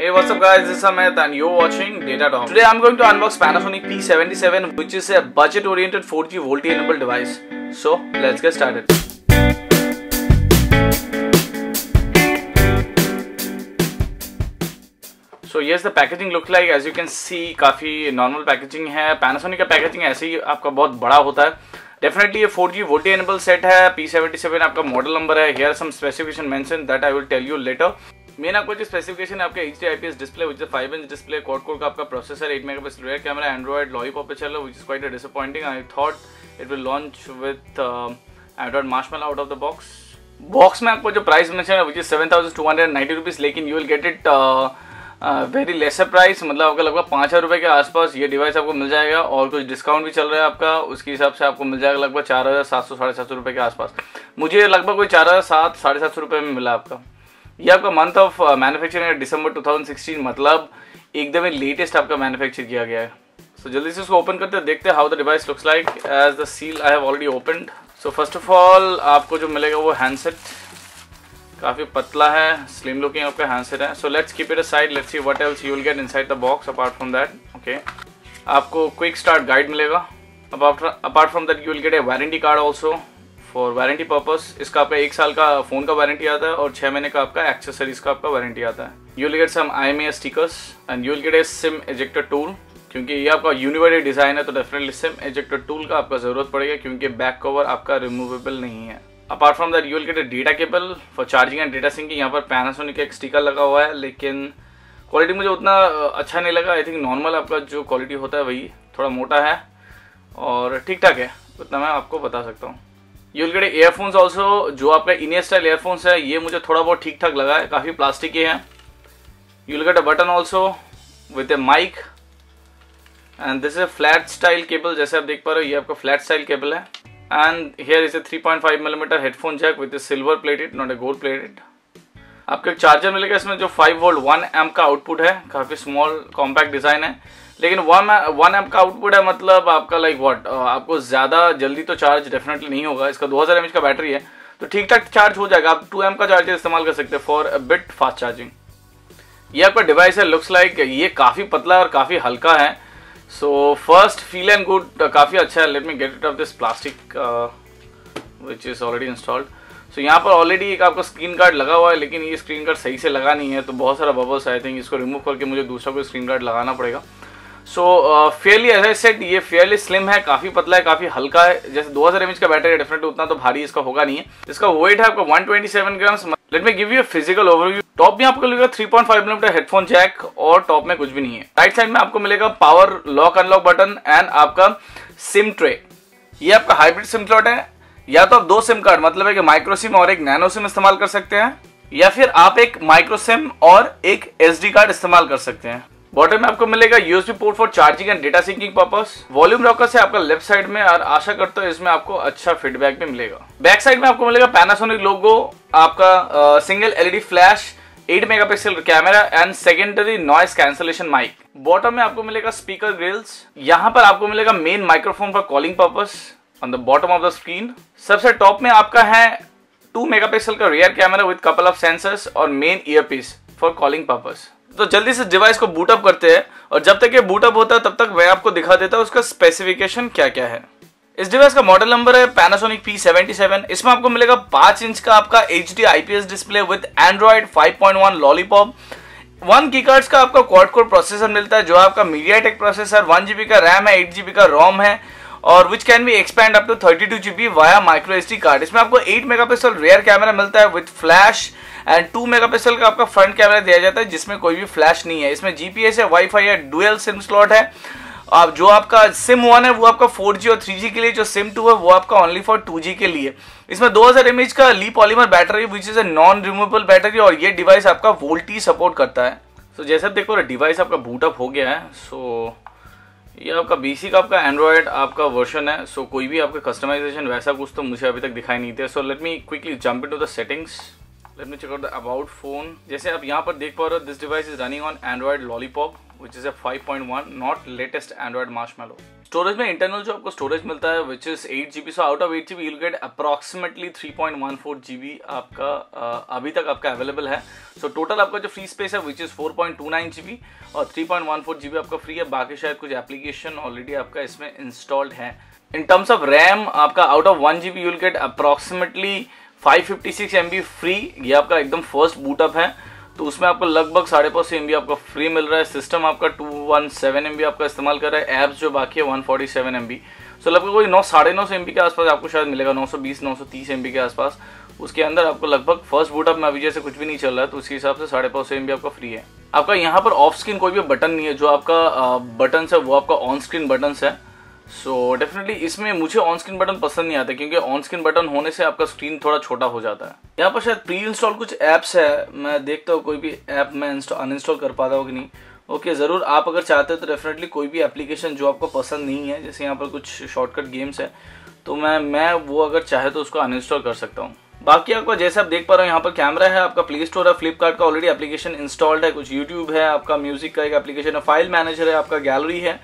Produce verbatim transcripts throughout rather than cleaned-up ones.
Hey, what's up guys, this is Amit and you're watching Dare two. Today I'm going to unbox Panasonic P seventy-seven, which is a budget oriented four G VoLTE enabled device. So let's get started. So yes, the packaging look like, as you can see, काफी normal packaging है. Panasonic का packaging ऐसे ही आपका बहुत बड़ा होता है. Definitely ये four G VoLTE enabled set है. P seventy-seven आपका model number है. Here are some specification mentioned that I will tell you later. Main आपको जो स्पेसिफिकेशन है आपका H D I P S display which is five inch display quad core का आपका processor eight mega pixel rear camera Android Lollipop पे चल रहा है which is quite disappointing. I thought it will launch with Android Marshmallow out of the box. Box में आपको जो price mention है which is seven thousand two hundred ninety rupees, लेकिन you will get it very lesser price, मतलब आपका लगभग पाँच हज़ार रुपये के आसपास ये डिवाइस आपको मिल जाएगा और कुछ डिस्काउंट भी चल रहा है आपका, उसके हिसाब से आपको मिल जाएगा लगभग चार हज़ार सात सौ साढ़े सात सौ रुपये के आसपास. मुझे लगभग कोई चार हज़ार सात साढ़े सात सौ रुपये में मिला आपका. ये आपका मंथ ऑफ मैन्युफैक्चरिंग है दिसंबर टू थाउजेंड सिक्सटीन, मतलब एकदम लेटेस्ट आपका मैन्युफैक्चर किया गया है. सो so, जल्दी से उसको ओपन करते हैं, देखते हैं how the device looks like. As the seal I have already opened. So first of all आपको जो मिलेगा वो हैंडसेट काफ़ी पतला है, स्लिम लुकिंग आपका हैंडसेट है. So let's keep it aside, let's see what else you will get inside the box apart from that. Okay, आपको क्विक स्टार्ट गाइड मिलेगा. Apart from that you will get a warranty card also for warranty purpose. इसका आपका एक साल का phone का warranty आता है और छः महीने का आपका एक्सेसरीज का आपका वारंटी आता है. You will get some I M A stickers and you will get a SIM ejector tool, क्योंकि ये आपका यूनिवर्सल डिज़ाइन है तो डेफिनेटली सिम एजेक्टर टूल का आपका ज़रूरत पड़ेगा, क्योंकि बैक कवर आपका रिमूवेबल नहीं है. Apart from that you will get a data cable for charging and data syncing. यहाँ पर पैनासोनिक का एक स्टिकर लगा हुआ है, लेकिन क्वालिटी मुझे उतना अच्छा नहीं लगा. आई थिंक नॉर्मल आपका जो क्वालिटी होता है वही, थोड़ा मोटा है और ठीक ठाक है, उतना मैं आपको बता सकता हूँ. You will get earphones also, जो आपका इन स्टाइल एयरफोन्स है, ये मुझे थोड़ा बहुत ठीक ठाक लगा है, काफ़ी प्लास्टिक के हैं. You will get a button also with a mic and this is flat style cable, जैसे आप देख पा रहे हो ये आपका फ्लैट स्टाइल केबल है. And here is a three point five millimetre headphone jack with a silver plated, not a gold plated. आपको एक चार्जर मिलेगा, इसमें जो फाइव वोल्ट वन एम का आउटपुट है, काफ़ी स्मॉल कॉम्पैक्ट डिज़ाइन है, लेकिन वन वन एम का आउटपुट है, मतलब आपका लाइक व्हाट, आपको ज़्यादा जल्दी तो चार्ज डेफिनेटली नहीं होगा. इसका दो हज़ार एमएच का बैटरी है तो ठीक ठाक चार्ज हो जाएगा. आप टू एम का चार्जर इस्तेमाल कर सकते हैं for a bit fast charging. ये आपका डिवाइस है, लुक्स लाइक ये काफ़ी पतला और काफ़ी हल्का है. सो फर्स्ट फील एंड गुड काफ़ी अच्छा है. Let me get it off this plastic which is already installed. So यहाँ पर ऑलरेडी एक आपका स्क्रीन गार्ड लगा हुआ है, लेकिन ये स्क्रीन गार्ड सही से लगा नहीं है तो बहुत सारा बबल्स. आई थिंक इसको रिमूव करके मुझे दूसरा कोई स्क्रीन गार्ड लगाना पड़ेगा. So fairly as I said, ये फेयरली स्लिम है, काफ़ी पतला है, काफ़ी हल्का है. जैसे दो हज़ार एमएच का बैटरी है, डेफिनेटली उतना तो भारी इसका होगा नहीं है. इसका वेट है आपका one twenty seven grams. Let me give you physical overview. Top में आपको मिलेगा three point five millimetre headphone jack और टॉप में कुछ भी नहीं है. राइट साइड में आपको मिलेगा power lock unlock button and आपका सिम ट्रे. ये आपका हाइब्रिड सिम स्लॉट है, या तो आप दो सिम कार्ड, मतलब एक माइक्रो सिम और एक नैनो सिम इस्तेमाल कर सकते हैं, या फिर आप एक माइक्रो सिम और एक एसडी कार्ड इस्तेमाल कर सकते हैं. बॉटम में आपको मिलेगा USB port for charging and data syncing purpose. Volume rocker से आपका लेफ्ट साइड में, और आशा करता हूँ इसमें आपको अच्छा फीडबैक भी मिलेगा. बैक साइड में आपको मिलेगा पैनासोनिक लोगो, आपका uh, single LED flash, eight megapixel camera and secondary noise cancellation mic. Bottom में आपको मिलेगा स्पीकर ग्रिल्स. यहाँ पर आपको मिलेगा main microphone for calling purpose on the bottom of the screen. सबसे टॉप में आपका है टू मेगापिक्सल का rear camera with couple of sensors और main earpiece for calling purpose. तो जल्दी से डिवाइस को बूट अप करते हैं, और जब तक ये बूट अप होता है तब तक मैं आपको दिखा देता हूँ उसका स्पेसिफिकेशन क्या क्या है. इस डिवाइस का मॉडल नंबर है पैनासोनिक पी सेवेंटी सेवन. इसमें आपको मिलेगा पाँच इंच का आपका H D I P S display with Android five point one Lollipop. One gigahertz का आपका क्वाड कोर प्रोसेसर मिलता है, जो आपका MediaTek processor, one G B का रैम है, एट जी बी का रोम है, और which can be expand up to thirty two G B via micro S D card. इसमें आपको eight mega pixel rear camera मिलता है with flash, and two mega pixel का आपका फ्रंट कैमरा दिया जाता है जिसमें कोई भी फ्लैश नहीं है. इसमें जीपीएस है, वाईफाई है, डुअल सिम स्लॉट है. आप जो आपका सिम वन है वो आपका फोर जी और थ्री जी के लिए, जो सिम टू है वो आपका ओनली फॉर टू जी के लिए. इसमें दो हज़ार एमएच का Li polymer battery which is a non removable battery, और ये डिवाइस आपका वोल्टी सपोर्ट करता है. सो so, जैसे आप देखो डिवाइस आपका बूटअप हो गया है. सो so, ये आपका बीसी का आपका एंड्रॉयड आपका वर्जन है. सो so, कोई भी आपका कस्टमाइजेशन वैसा कुछ तो मुझे अभी तक दिखाई नहीं दिया. So let me quickly jump into the settings. Let me check out the about phone. जैसे आप यहाँ पर देख पा रहे हो, this device is running on Android Lollipop, which is a five point one, not latest Android Marshmallow. Storage में internal जो आपको स्टोरेज मिलता है which is eight G B, so out of eight G B you will get approximately three point one four G B आपका uh, अभी तक आपका available है. सो so, टोटल आपका जो फ्री स्पेस है which is four point two nine G B और three point one four G B आपका फ्री है. बाकी शायद कुछ एप्लीकेशन ऑलरेडी आपका इसमें इंस्टॉल्ड है. इन टर्म्स ऑफ रैम आपका out of one G B you will get approximately five fifty six M B free. ये आपका एकदम फर्स्ट बूटअप है तो उसमें आपको लगभग साढ़े पाँच सौ एम बी आपका फ्री मिल रहा है. सिस्टम आपका two one seven M B आपका इस्तेमाल कर रहा है. ऐप्स जो बाकी है one forty seven M B. So लगभग कोई नौ साढ़े नौ सौ एम बी के आसपास आपको शायद मिलेगा, नौ सौ बीस नौ सौ तीस एम बी के आसपास. उसके अंदर आपको लगभग फर्स्ट बूटअप में अभी जैसे कुछ भी नहीं चल रहा है तो उसके हिसाब से साढ़े पाँच सौ एम बी आपका फ्री है. आपका यहाँ पर ऑफ स्क्रीन कोई भी बटन नहीं है. जो आपका बटन्स है वो आपका ऑन स्क्रीन बटन्स है. सो डेफिनेटली इसमें मुझे ऑन स्क्रीन बटन पसंद नहीं आता क्योंकि ऑन स्क्रीन बटन होने से आपका स्क्रीन थोड़ा छोटा हो जाता है. यहाँ पर शायद प्री इंस्टॉल कुछ ऐप्स है, मैं देखता हूँ कोई भी ऐप मैं अन इंस्टॉल कर पाता हूँ कि नहीं. ओके okay, ज़रूर आप अगर चाहते हो तो डेफिनेटली कोई भी एप्लीकेशन जो आपको पसंद नहीं है, जैसे यहाँ पर कुछ शॉर्टकट गेम्स है तो मैं मैं वो अगर चाहे तो उसको अन इंस्टॉल कर सकता हूँ. बाकी आपका जैसे आप देख पा रहे हो यहाँ पर कैमरा है, आपका प्ले स्टोर है, फ्लिपकार्ट का ऑलरेडी एप्लीकेशन इंस्टॉल्ड है, कुछ यूट्यूब है, आपका म्यूजिक का एक एप्लीकेशन है, फाइल मैनेजर है, आपका गैलरी है.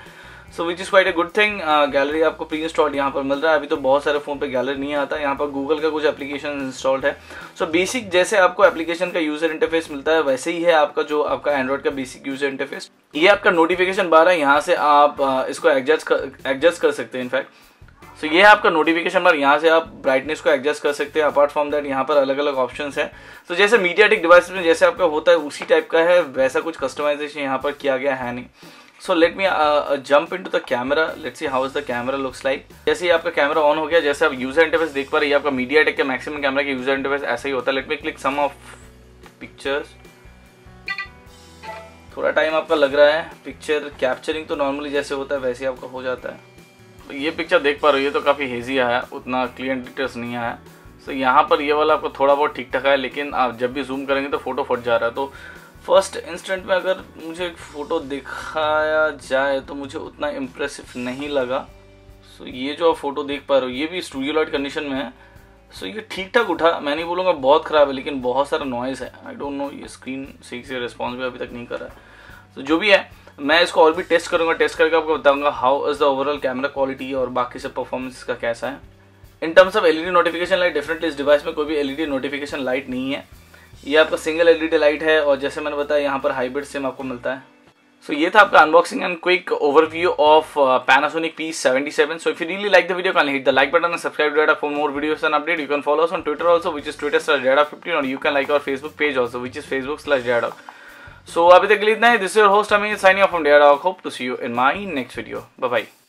So which is quite a good thing. Gallery आपको प्री इंस्टॉल्ड यहाँ पर मिल रहा है. अभी तो बहुत सारे फ़ोन पे गैलरी नहीं आता. यहाँ पर गूगल का कुछ एप्लीकेशन इंस्टॉल्ड है. सो so, बेसिक जैसे आपको एप्लीकेशन का यूज़र इंटरफेस मिलता है वैसे ही है आपका जो आपका एंड्रॉइड का बेसिक यूज़र इंटरफेस. ये आपका नोटिफिकेशन बार है, यहाँ से आप uh, इसको एडजस्ट कर एडजस्ट कर सकते हैं इनफैक्ट. सो so, ये है आपका नोटिफिकेशन बार, यहाँ से आप ब्राइटनेस को एडजस्ट कर सकते हैं. अपार्ट फ्रॉम दैट यहाँ पर अलग अलग ऑप्शन है. सो so, जैसे मीडियाटेक डिवाइस में जैसे आपका होता है उसी टाइप का है, वैसा कुछ कस्टमाइजेशन यहाँ पर किया गया है नहीं. So let me jump into the camera, let's see how is the camera looks like. जैसे ही आपका कैमरा ऑन हो गया, जैसे आप यूजर इंटरफेस देख पा रहे हैं, ये आपका मीडियाटेक के मैक्सिमम कैमरा के यूजर इंटरफेस ऐसा ही होता है. Let me click some of pictures. थोड़ा टाइम आपका लग रहा है. पिक्चर कैप्चरिंग तो नॉर्मली जैसे होता है वैसे आपका हो जाता है. तो ये पिक्चर देख पा रहे हो, ये तो काफ़ी हेजी आया, उतना क्लियर डिटेल्स नहीं आया. सो so, यहाँ पर ये वाला आपको थोड़ा बहुत ठीक ठाक है, लेकिन आप जब भी जूम करेंगे तो फोटो फट जा रहा है. तो फर्स्ट इंस्टेंट में अगर मुझे एक फ़ोटो दिखाया जाए तो मुझे उतना इम्प्रेसिव नहीं लगा. सो so, ये जो आप फ़ोटो देख पा रहे हो ये भी स्टूडियो लाइट कंडीशन में है. सो so, ये ठीक ठाक उठा, मैं नहीं बोलूँगा बहुत ख़राब है, लेकिन बहुत सारा नॉइज़ है. आई डोंट नो ये स्क्रीन सही से रिस्पॉन्स भी अभी तक नहीं कर रहा है. सो so, जो भी है मैं इसको और भी टेस्ट करूँगा. टेस्ट करके आपको बताऊँगा how is the overall camera quality और बाकी सब परफॉर्मेंस का कैसा है. In terms of LED notification light, definitely इस डिवाइस में कोई भी एलईडी नोटिफिकेशन लाइट नहीं है. ये आपका सिंगल एलईडी लाइट है और जैसे मैंने बताया यहाँ पर हाइब्रिड सिम आपको मिलता है. सो so, ये था आपका unboxing and quick overview of Panasonic P seventy seven. So if you really like the video can hit the like button and subscribe Dare two for more videos and update. You can follow us on Twitter also which is Twitter slash Dare two fifteen और you can like our Facebook page also which is Facebook slash Dare two. So अभी तक के लिए इतना ही. This is your host Amit signing off from Dare two. Hope to see you in my next video. Bye bye.